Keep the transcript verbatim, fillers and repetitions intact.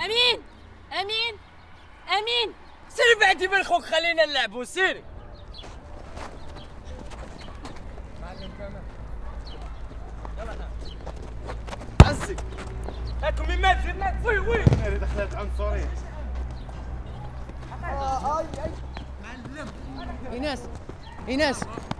أمين أمين أمين سير بعدي من خوك، خلينا نلعبو. سيري عزي هاكم من مات في مات. وي وي ناري دخلت عند سوري. آه آي آي إيناس إيناس